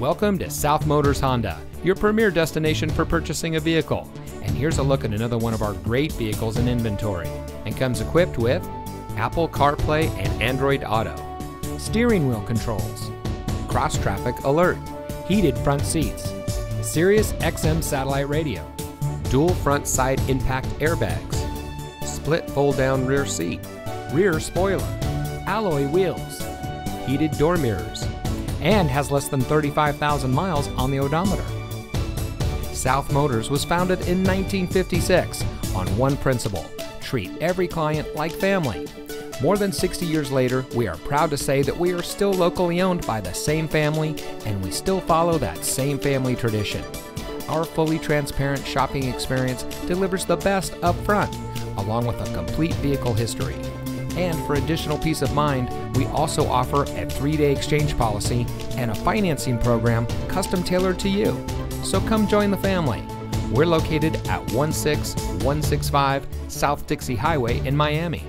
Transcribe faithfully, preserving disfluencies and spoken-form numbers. Welcome to South Motors Honda, your premier destination for purchasing a vehicle. And here's a look at another one of our great vehicles in inventory, and comes equipped with Apple CarPlay and Android Auto, steering wheel controls, cross-traffic alert, heated front seats, Sirius X M satellite radio, dual front side impact airbags, split fold-down rear seat, rear spoiler, alloy wheels, heated door mirrors, and has less than thirty-five thousand miles on the odometer. South Motors was founded in nineteen fifty-six on one principle: treat every client like family. More than sixty years later, we are proud to say that we are still locally owned by the same family, and we still follow that same family tradition. Our fully transparent shopping experience delivers the best up front, along with a complete vehicle history. And for additional peace of mind, we also offer a three-day exchange policy and a financing program custom tailored to you. So come join the family. We're located at one six one six five South Dixie Highway in Miami.